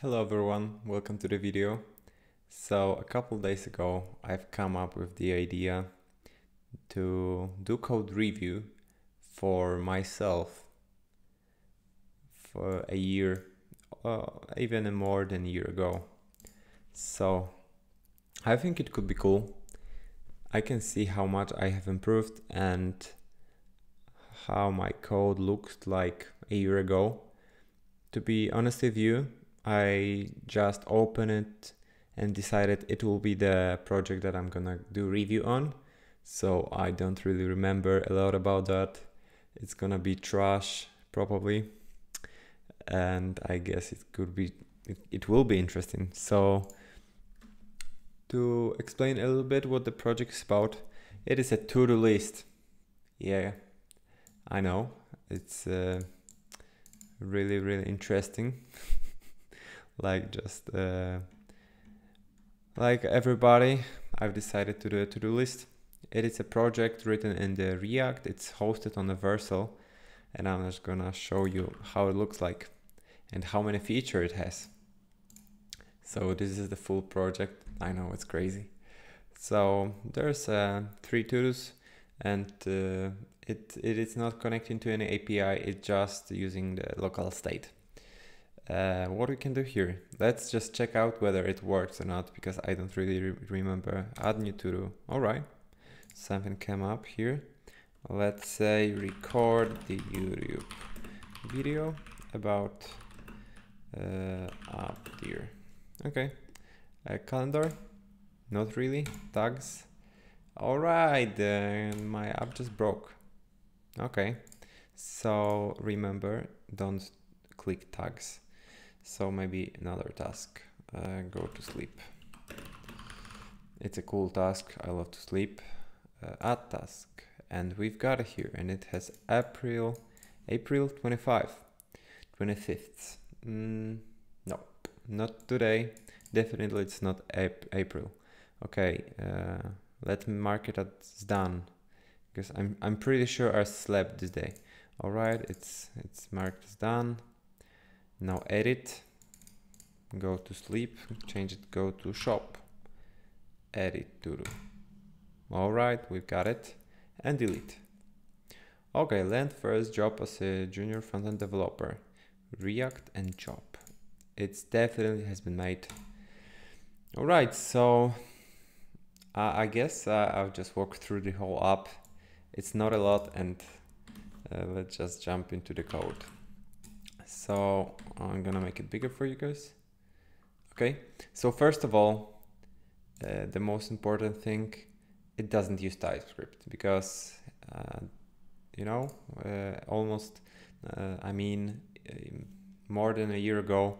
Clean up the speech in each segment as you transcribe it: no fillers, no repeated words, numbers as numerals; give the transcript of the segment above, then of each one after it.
Hello everyone, welcome to the video. So a couple days ago I've come up with the idea to do code review for myself for a year, even more than a year ago. So I think it could be cool. I can see how much I have improved and how my code looked like a year ago. To be honest with you, I just opened it and decided it will be the project that I'm gonna do review on. So I don't really remember a lot about that. It's gonna be trash probably. And I guess it will be interesting. So to explain a little bit what the project is about, it is a to-do list. Yeah, I know. It's really, really interesting. Like just like everybody, I've decided to do a to-do list. It is a project written in the React. It's hosted on the Vercel, and I'm just gonna show you how it looks like and how many features it has. So this is the full project. I know, it's crazy. So there's 3 to-dos, and it is not connecting to any API. It's just using the local state. What we can do here, let's just check out whether it works or not, because I don't really remember. Add new to do. All right, something came up here. Let's say record the YouTube video about up here. Okay, calendar, not really, tags. All right, my app just broke. Okay, so remember, don't click tags. So maybe another task, go to sleep. It's a cool task, I love to sleep. Add task, and we've got it here, and it has April 25th. Nope, not today, definitely it's not April. Okay, let me mark it as done, because I'm pretty sure I slept this day. All right, it's marked as done. Now edit, go to sleep, change it, go to shop, edit to do. All right, we've got it, and delete. Okay, land first job as a junior frontend developer, React and job. It's definitely has been made. All right, so I guess I'll just walk through the whole app. It's not a lot, and let's just jump into the code. So I'm gonna make it bigger for you guys. Okay, so first of all, the most important thing, it doesn't use TypeScript, because you know, more than a year ago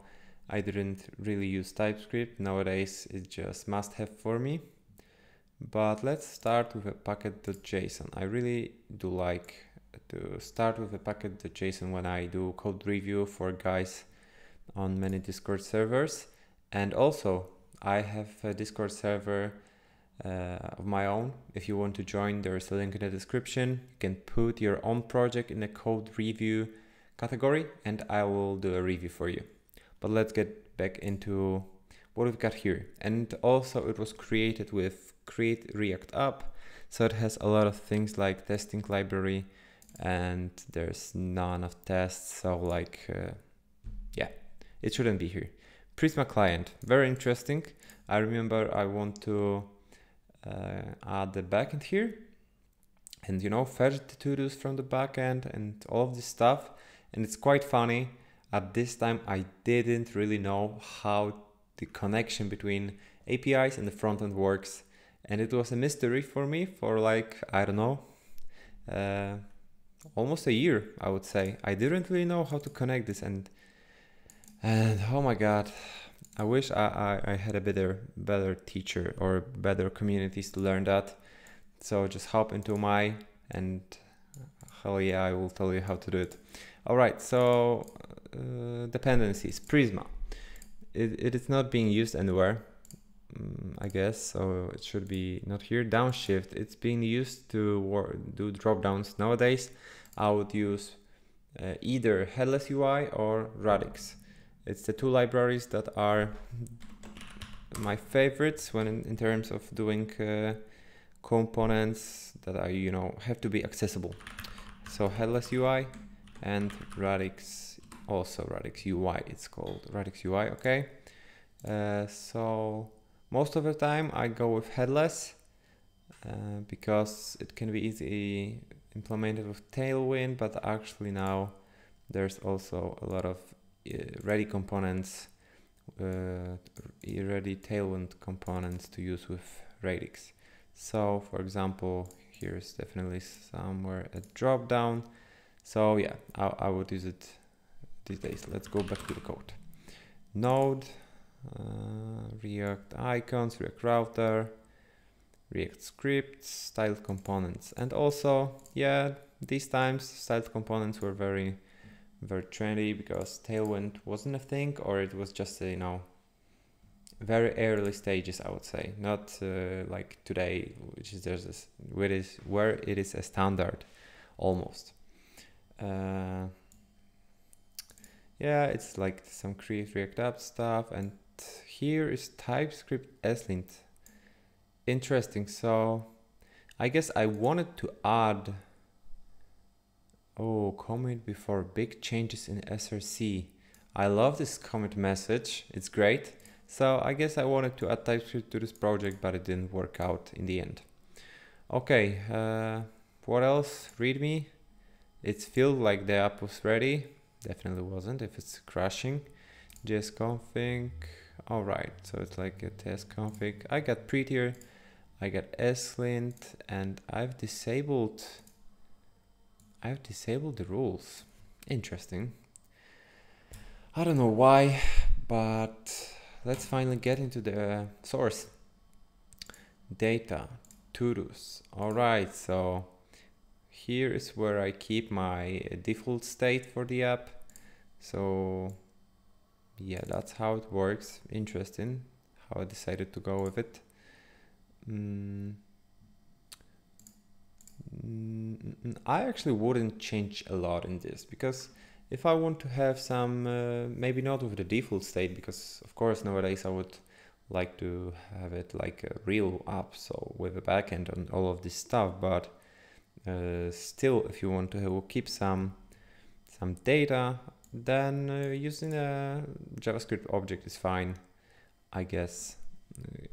I didn't really use TypeScript. Nowadays it's just must have for me. But let's start with a package.json. I really do like to start with a package.json when I do code review for guys on many Discord servers. And also I have a Discord server of my own. If you want to join, there is a link in the description. You can put your own project in the code review category, and I will do a review for you. But let's get back into what we've got here. And also it was created with Create React App, so it has a lot of things like testing library, and there's none of tests, so like yeah, it shouldn't be here. Prisma client, very interesting. I remember I want to add the backend here, and you know, fetch the to-dos from the backend and all of this stuff. And it's quite funny, at this time I didn't really know how the connection between APIs and the frontend works, and it was a mystery for me for like, I don't know, almost a year, I would say. I didn't really know how to connect this, and oh my god, I wish I had a better teacher or better communities to learn that. So just hop into my, and hell yeah, I will tell you how to do it. All right, so dependencies, Prisma. It is not being used anywhere, I guess, so it should be not here. Downshift, it's being used to do drop downs. Nowadays I would use either Headless UI or Radix. It's the two libraries that are my favorites when in terms of doing components that are, you know, have to be accessible. So Headless UI and Radix, also Radix UI, it's called Radix UI. Okay, so most of the time I go with Headless because it can be easily implemented with Tailwind, but actually now there's also a lot of ready components, ready Tailwind components to use with Radix. So for example, here's definitely somewhere a drop down. So yeah, I would use it these days. Let's go back to the code. Node, React icons, React router, React scripts, styled components. And also, yeah, these times styled components were very trendy because Tailwind wasn't a thing, or it was just, you know, very early stages, I would say, not like today, which is there's this, where it is a standard almost. Yeah, it's like some Create React App stuff, and here is TypeScript ESLint. Interesting. So I guess I wanted to add. Oh, comment before big changes in SRC. I love this comment message. It's great. So I guess I wanted to add TypeScript to this project, but it didn't work out in the end. Okay, what else? README. It feels like the app was ready. Definitely wasn't if it's crashing. JSConfig. All right, so it's like a test config. I got prettier. I got ESLint, and I've disabled the rules. Interesting. I don't know why, but let's finally get into the source data to-dos. All right, so here is where I keep my default state for the app. So yeah, that's how it works. Interesting how I decided to go with it. I actually wouldn't change a lot in this, because if I want to have some, maybe not with the default state, because of course nowadays I would like to have it like a real app, so with a backend and all of this stuff, but still if you want to keep some data, then using a JavaScript object is fine, I guess.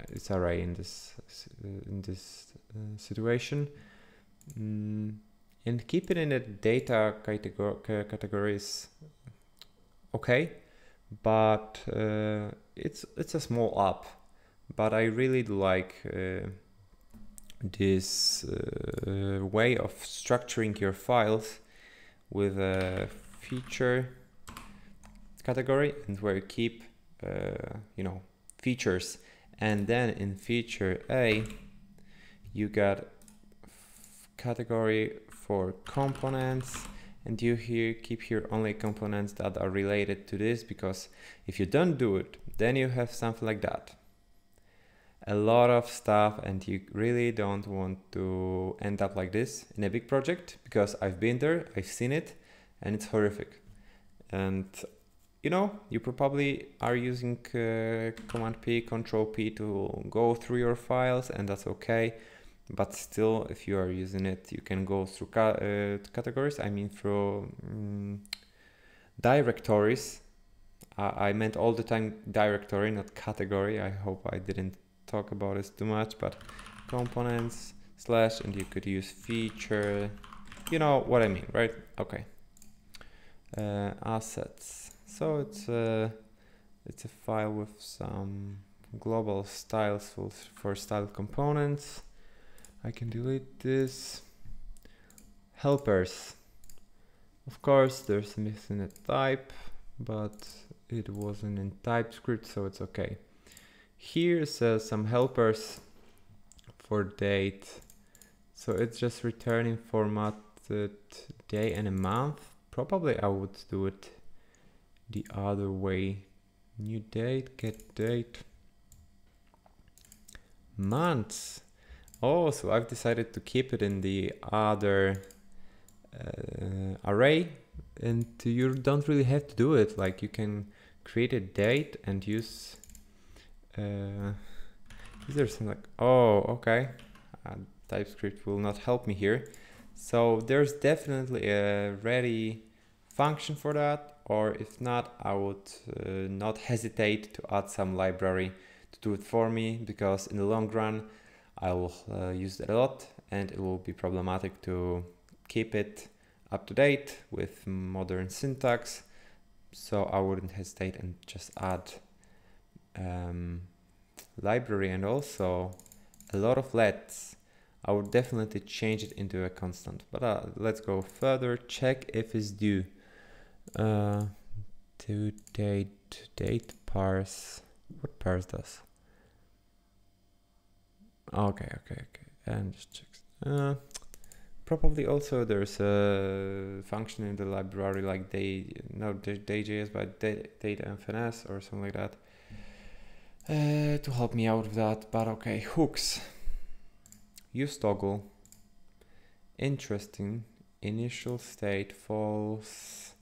It's alright in this situation. And keep it in the data categories, okay, but it's a small app, but I really like this way of structuring your files with a feature category, and where you keep you know, features, and then in feature A you got category for components, and you here keep here only components that are related to this, because if you don't do it, then you have something like that, a lot of stuff, and you really don't want to end up like this in a big project, because I've been there, I've seen it, and it's horrific. And you know, you probably are using command P, control P to go through your files, and that's okay. But still, if you are using it, you can go through categories, I mean through directories. I meant all the time directory, not category. I hope I didn't talk about this too much, but components / and you could use feature, you know what I mean, right? Okay. Assets. So it's a file with some global styles for style components. I can delete this. Helpers. Of course, there's missing a type, but it wasn't in TypeScript, so it's okay. Here's some helpers for date. So it's just returning formatted day and a month. Probably I would do it the other way. New date, get date. Months. Oh, so I've decided to keep it in the other array, and you don't really have to do it. Like you can create a date and use is there something like, oh, okay, TypeScript will not help me here. So there's definitely a ready function for that, or if not, I would not hesitate to add some library to do it for me, because in the long run I will use it a lot and it will be problematic to keep it up to date with modern syntax. So I wouldn't hesitate and just add library and also a lot of lets. I would definitely change it into a constant, but let's go further. Check if it's due. To date parse. What parse does? Okay. And just check. Probably also there's a function in the library like day.js, but data and finesse or something like that to help me out with that. But okay, hooks. Use toggle. Interesting. Initial state false.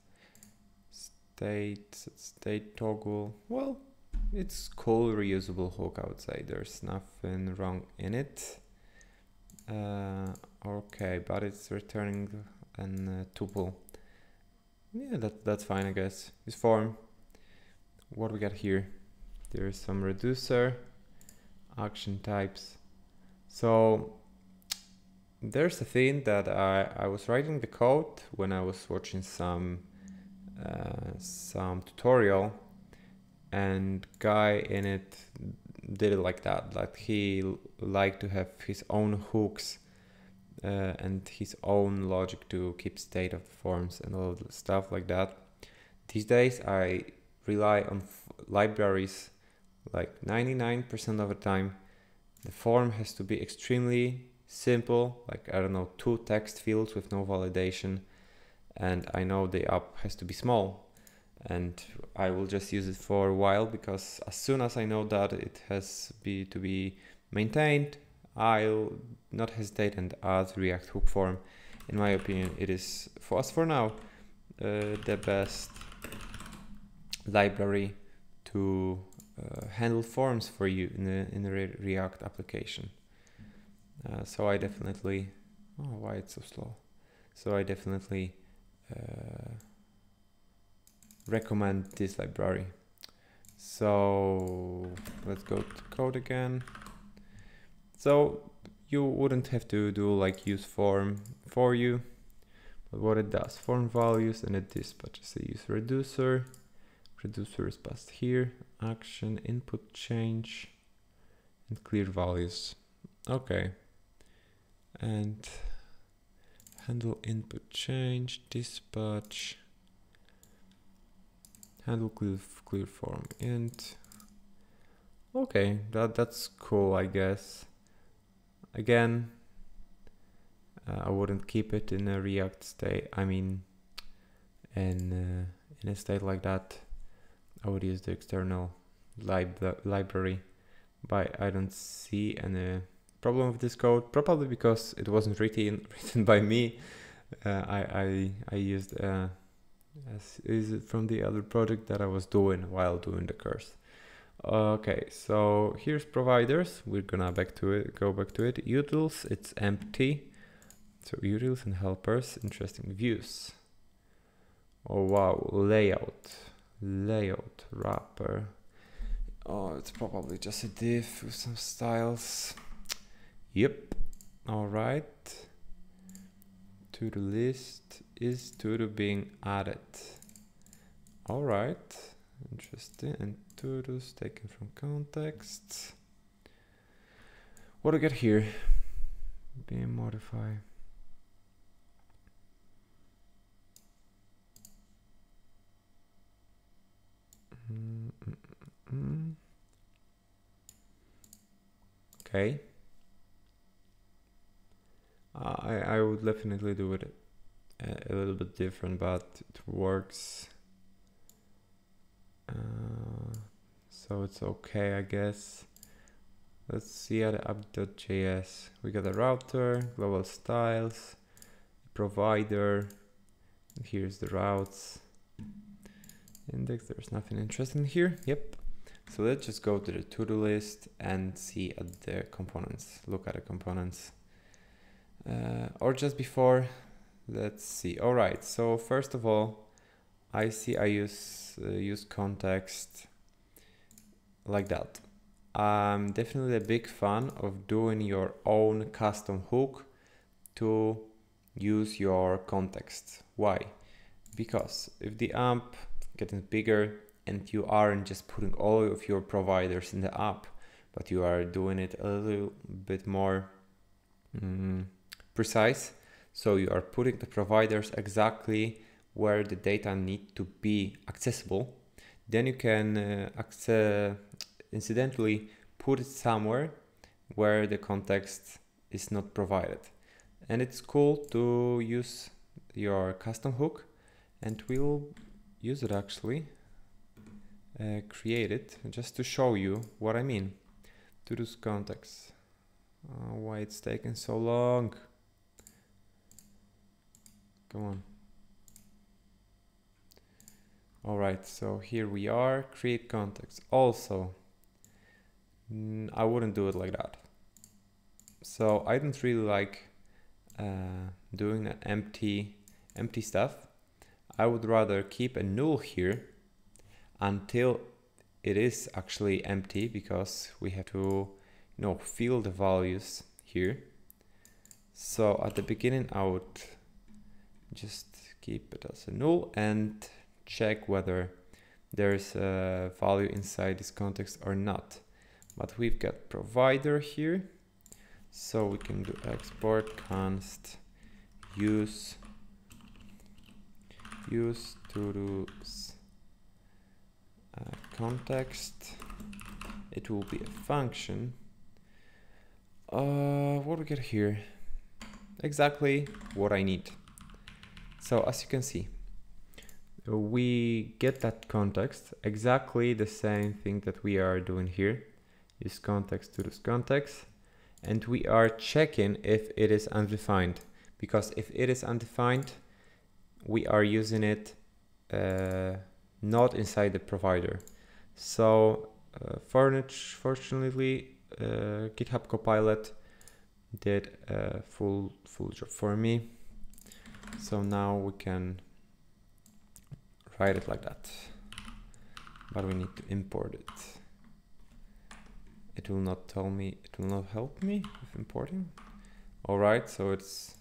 State toggle. Well, it's cool, reusable hook. I would say there's nothing wrong in it. Okay, but it's returning an tuple. Yeah, that's fine, I guess. This form. What we got here? There's some reducer, action types. So there's a thing that I was writing the code when I was watching some tutorial, and guy in it did it like that. Like he liked to have his own hooks and his own logic to keep state of forms and all stuff like that. These days I rely on libraries like 99% of the time. The form has to be extremely simple, like, I don't know, 2 text fields with no validation. And I know the app has to be small, and I will just use it for a while, because as soon as I know that it has to be maintained, I'll not hesitate and add React Hook Form. In my opinion, it is, for us for now, the best library to handle forms for you in the React application. So I definitely, oh, why it's so slow? So I definitely recommend this library. So let's go to code again. So you wouldn't have to do like use form for you, but what it does, form values and it dispatches a use reducer. Reducer is passed here, action, input change, and clear values. Okay, and handle input change, dispatch, handle clear form, and okay, that's cool, I guess. Again, I wouldn't keep it in a React state. I mean, in a state like that, I would use the external library, but I don't see any problem with this code, probably because it wasn't written by me. I used as is from the other project that I was doing while doing the course. Okay, so here's providers. We're gonna go back to it. Utils, it's empty. So utils and helpers, interesting. Views. Oh wow, layout wrapper. Oh, it's probably just a div with some styles. Yep. All right. To the list is to the being added. All right. Interesting. And to do's taken from context. What do we get here? Being modify. Okay. I would definitely do it a little bit different, but it works. So it's okay, I guess. Let's see at app.js. We got a router, global styles, provider. Here's the routes. index, there's nothing interesting here. Yep. So let's just go to the to-do list and see at the components, look at the components, or just before, let's see. All right. So first of all, I see I use context like that. I'm definitely a big fan of doing your own custom hook to use your context. Why? Because if the app getting bigger and you aren't just putting all of your providers in the app, but you are doing it a little bit more precise. So you are putting the providers exactly where the data need to be accessible. Then you can incidentally put it somewhere where the context is not provided. And it's cool to use your custom hook, and we'll use it actually, create it just to show you what I mean. To this context, why it's taking so long. Come on. All right, so here we are, create context. Also, I wouldn't do it like that. So I don't really like doing the empty stuff. I would rather keep a null here until it is actually empty, because we have to, you know, fill the values here. So at the beginning, I would just keep it as a null and check whether there's a value inside this context or not. But we've got provider here, so we can do export const use todos context. It will be a function. What do we get here? Exactly what I need. So as you can see, we get that context, exactly the same thing that we are doing here. Use context to this context, and we are checking if it is undefined, because if it is undefined, we are using it not inside the provider. So fortunately, GitHub Copilot did a full job for me. So now we can write it like that, but we need to import it. It will not tell me, it will not help me with importing. All right, so it's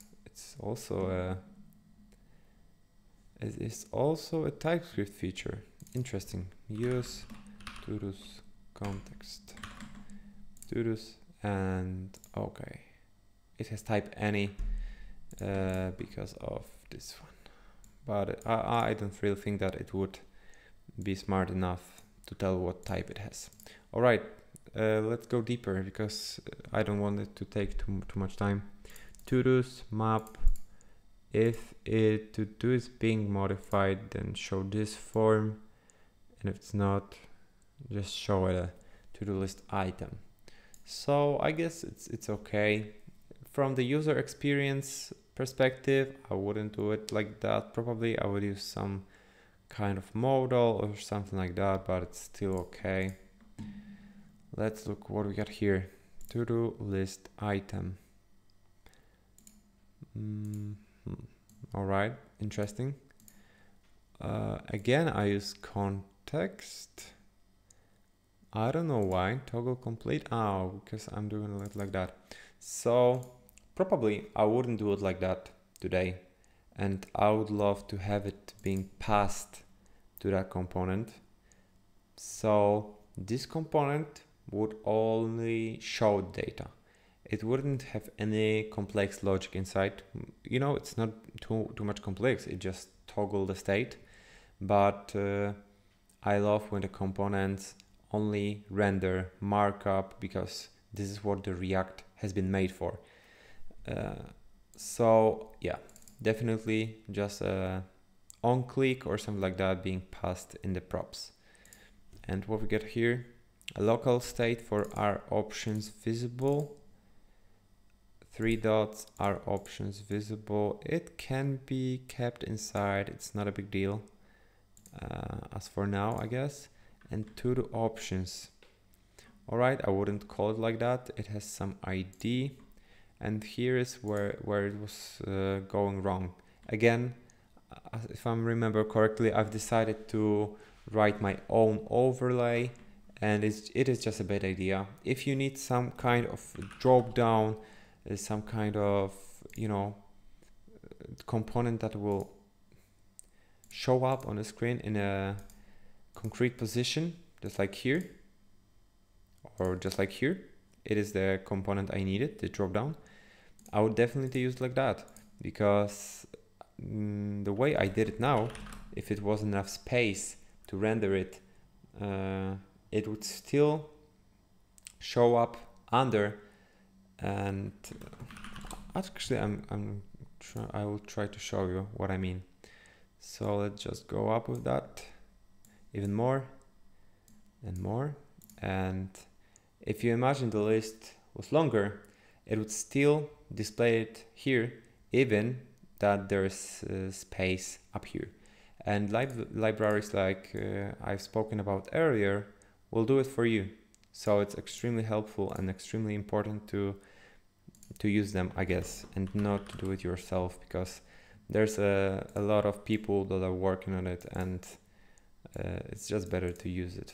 also a TypeScript feature. Interesting. Use todos context todos, and okay, it has type any because of this one. But I don't really think that it would be smart enough to tell what type it has. All right, let's go deeper, because I don't want it to take too much time. Todos map, if it to-do is being modified, then show this form, and if it's not, just show it a to-do list item. So I guess it's okay. From the user experience perspective, I wouldn't do it like that. Probably I would use some kind of modal or something like that, but it's still okay. Let's look what we got here. To-do list item. All right, interesting. Again, I use context. I don't know why. Toggle complete. Oh, because I'm doing it like that. So probably I wouldn't do it like that today, and I would love to have it being passed to that component. So this component would only show data. It wouldn't have any complex logic inside. You know, it's not too much complex. It just toggle the state. But I love when the components only render markup, because this is what the React has been made for. So yeah, definitely just on click or something like that being passed in the props. And what we get here, a local state for our options visible, 3 dots, our options visible. It can be kept inside. It's not a big deal. as for now, I guess, and to the options. All right, I wouldn't call it like that. It has some ID, and here is where it was going wrong. Again, if I remember correctly, I've decided to write my own overlay, and it is just a bad idea. If you need some kind of drop down, some kind of, you know, component that will show up on the screen in a concrete position, just like here, or just like here, it is the component I needed, the drop down. I would definitely use it like that, because the way I did it now, if it wasn't enough space to render it, it would still show up under. And actually, I will try to show you what I mean. So let's just go up with that even more and more. And if you imagine the list was longer, it would still display it here, even that there is space up here. And libraries like I've spoken about earlier will do it for you. So it's extremely helpful and extremely important to use them, I guess, and not to do it yourself, because there's a lot of people that are working on it, and it's just better to use it.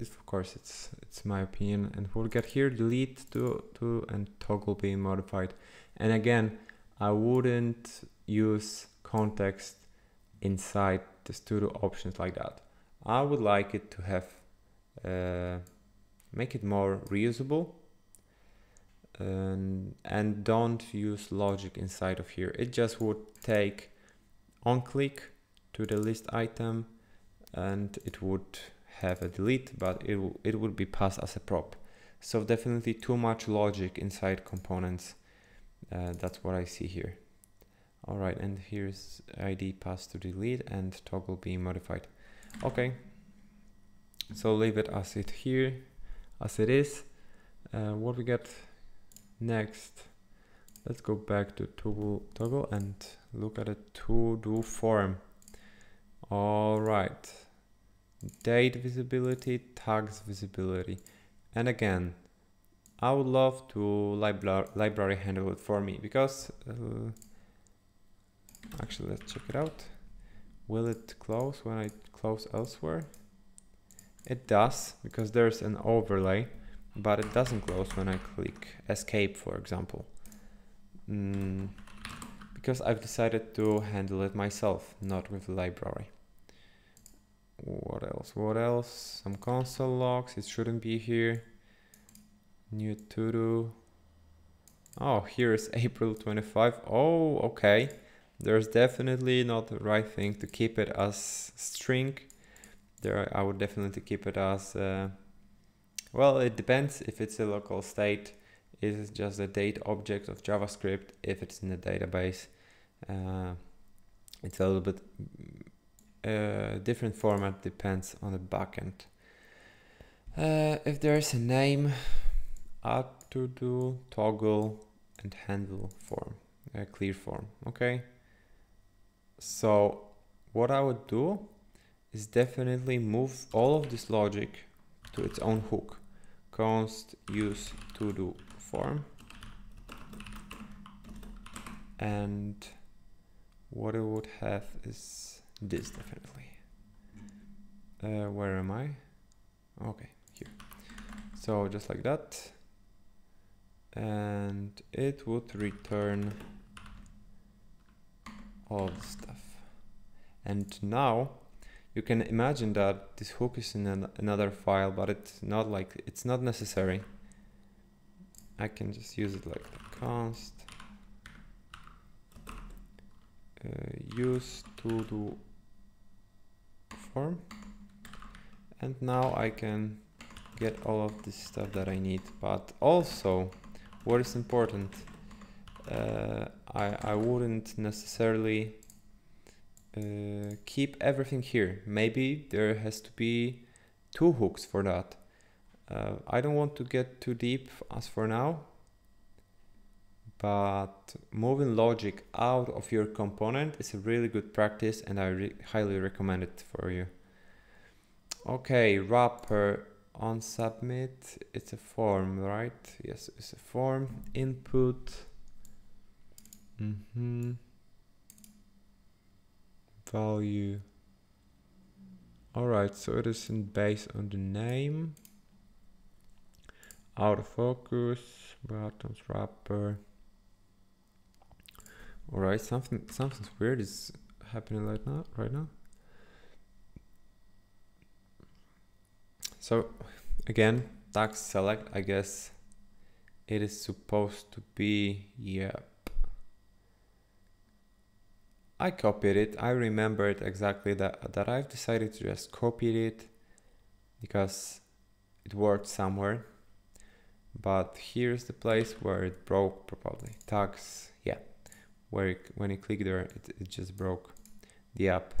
Of course, it's my opinion. And we'll get here, delete to and toggle being modified. And again, I wouldn't use context inside the studio options like that. I would like it to have make it more reusable, and don't use logic inside of here. It just would take on click to the list item, and it would have a delete, but it would be passed as a prop. So definitely too much logic inside components. That's what I see here. All right, and here's ID passed to delete and toggle being modified. Okay, so leave it as it here, as it is. What we get next? Let's go back to toggle and look at a to-do form. All right, date visibility, tags visibility, and again, I would love to library handle it for me, because actually, let's check it out. Will it close when I close elsewhere? It does, because there's an overlay, but it doesn't close when I click escape, for example, because I've decided to handle it myself, not with the library. What else? What else? Some console logs. It shouldn't be here. New to do. Oh, here is April 25. Oh, okay. There's definitely not the right thing to keep it as string. There, I would definitely keep it as well. It depends if it's a local state. It is just a date object of JavaScript. If it's in the database, it's a little bit different format, depends on the backend. If there is a name, add to do, toggle, and handle form, clear form. Okay, so what I would do is definitely move all of this logic to its own hook. Const use to do form, and what it would have is this, definitely. Where am I? Okay, here. So just like that, and it would return all the stuff. And now you can imagine that this hook is in another file, but it's not necessary. I can just use it like the const use to do form, and now I can get all of this stuff that I need. But also, what is important, I wouldn't necessarily keep everything here. Maybe there has to be two hooks for that. I don't want to get too deep as for now, But moving logic out of your component is a really good practice, and I highly recommend it for you. Okay, wrapper on submit. It's a form, right? Yes, it's a form. Input. Value. All right, so it isn't based on the name. Out of focus. Buttons wrapper. All right, something weird is happening right now. So again, tag select, I guess it is supposed to be, yep. I copied it. I remembered exactly that I've decided to just copy it because it worked somewhere. But here's the place where it broke probably. Tags, yeah. When you click there, it just broke the app.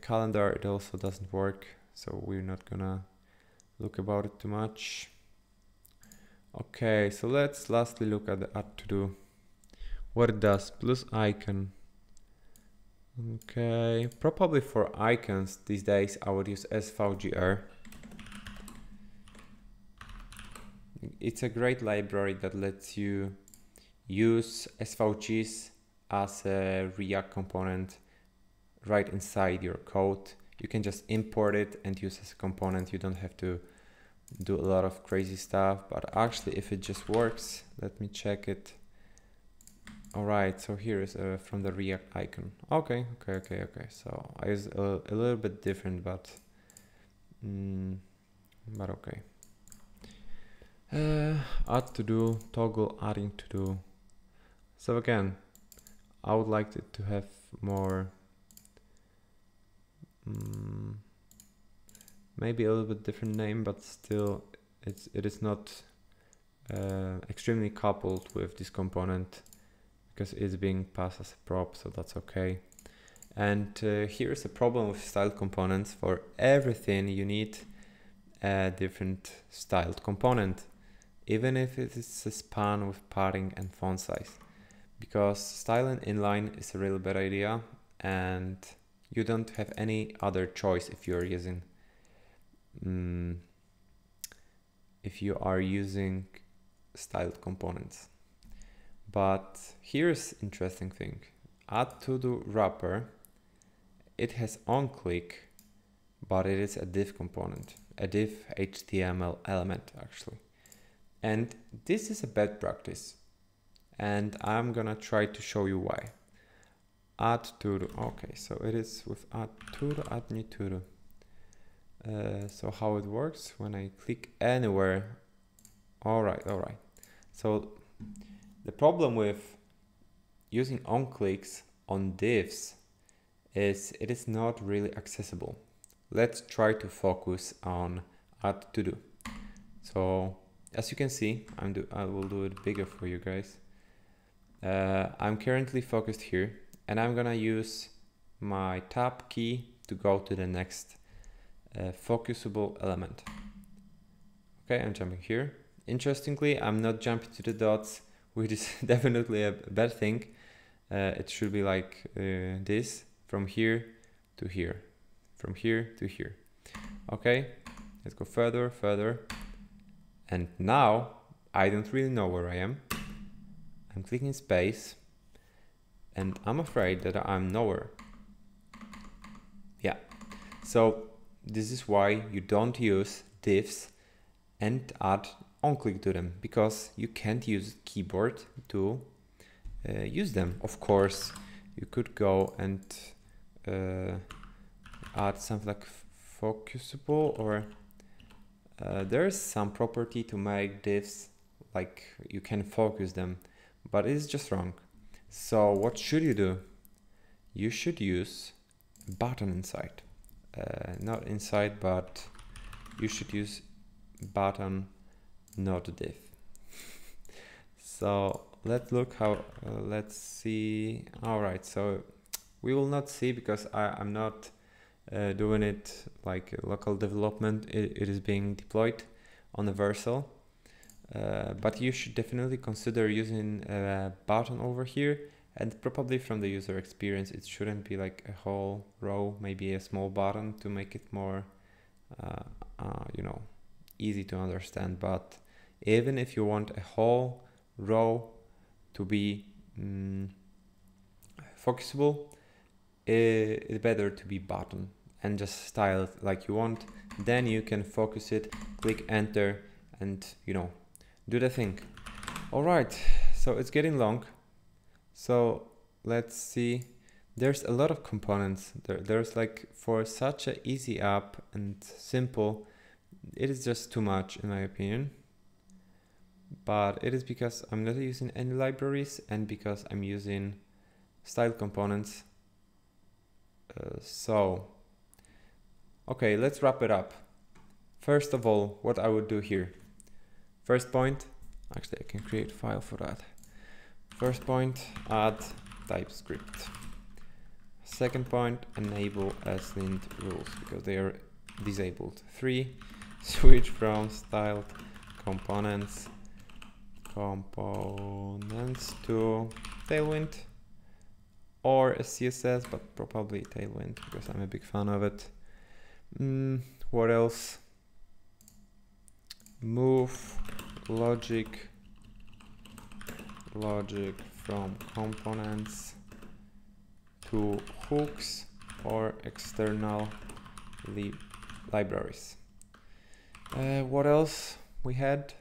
Calendar, it also doesn't work, so we're not gonna look about it too much. Okay, so let's lastly look at the app to do. What it does, plus icon. Okay, probably for icons these days I would use SVGR. It's a great library that lets you use SVGs as a React component right inside your code. You can just import it and use as a component. You don't have to do a lot of crazy stuff, but actually if it just works, let me check it. All right, so here is from the React icon. Okay. So I use a little bit different, but okay. Add to do, toggle adding to do. So again, I would like it to have more, maybe a little bit different name, but still it is not extremely coupled with this component because it's being passed as a prop, so that's okay. And here's the problem with styled components. For everything you need a different styled component, even if it is a span with padding and font size, because styling inline is a really bad idea and you don't have any other choice if you're using styled components. But here's interesting thing, add to do wrapper, it has on click, but it is a div component, a div HTML element actually. And this is a bad practice, and I'm gonna try to show you why. Add to do, okay, so it is with add to do, add new to do. So how it works when I click anywhere. All right. So the problem with using on clicks on divs is it is not really accessible. Let's try to focus on add to do. So as you can see, I will do it bigger for you guys. I'm currently focused here, and I'm gonna use my tab key to go to the next focusable element. Okay, I'm jumping here. Interestingly, I'm not jumping to the dots, which is definitely a bad thing. It should be like this, from here to here, from here to here. Okay, let's go further. And now I don't really know where I am. I'm clicking space and I'm afraid that I'm nowhere. Yeah, so this is why you don't use divs and add on-click to them, because you can't use keyboard to use them. Of course, you could go and add something like focusable, or there's some property to make divs like you can focus them, but it's just wrong. So what should you do? You should use button inside, not inside, but you should use button, not div. So let's look how, let's see. All right, so we will not see because I'm not doing it like local development. It is being deployed on the Vercel. But you should definitely consider using a button over here, and probably from the user experience it shouldn't be like a whole row, maybe a small button to make it more you know, easy to understand. But even if you want a whole row to be focusable, it's better to be button and just style it like you want. Then you can focus it, click enter, and you know, do the thing. All right, so it's getting long. So let's see, there's a lot of components. There's like, for such an easy app and simple, it is just too much in my opinion. But it is because I'm not using any libraries and because I'm using styled components. Okay, let's wrap it up. First of all, what I would do here. First point, actually I can create a file for that. First point, add TypeScript. Second point, enable ESLint rules because they are disabled. 3, switch from styled components to Tailwind or a CSS, but probably Tailwind because I'm a big fan of it. What else? Move logic from components to hooks or external libraries. What else we had?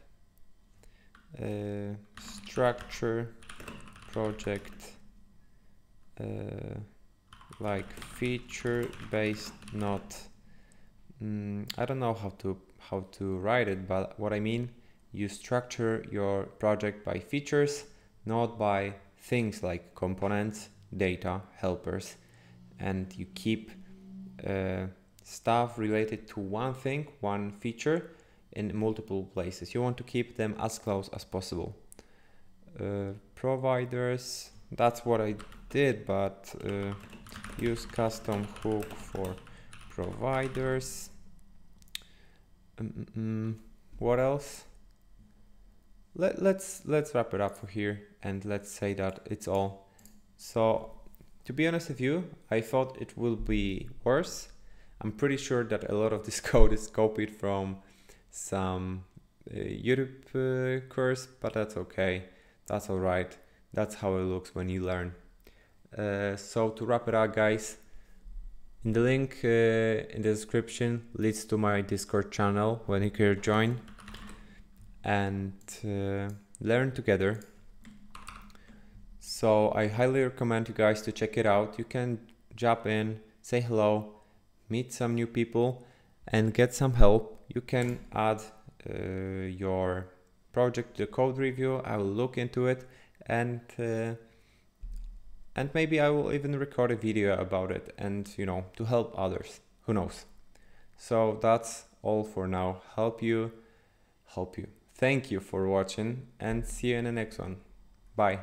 Structure project like feature based, not I don't know how to write it, but what I mean, you structure your project by features, not by things like components, data, helpers, and you keep stuff related to one thing, one feature in multiple places. You want to keep them as close as possible. Providers, that's what I did, but use custom hook for providers. What else? Let's wrap it up for here, and let's say that it's all. So to be honest with you, I thought it will be worse. I'm pretty sure that a lot of this code is copied from some YouTube course, but that's okay, that's all right, that's how it looks when you learn. So to wrap it up, guys, in the link in the description leads to my Discord channel when you can join and learn together. So I highly recommend you guys to check it out. You can jump in, say hello, meet some new people and get some help. You can add your project to the code review. I will look into it, and maybe I will even record a video about it and, you know, to help others, who knows. So that's all for now. Help you. Thank you for watching and see you in the next one. Bye.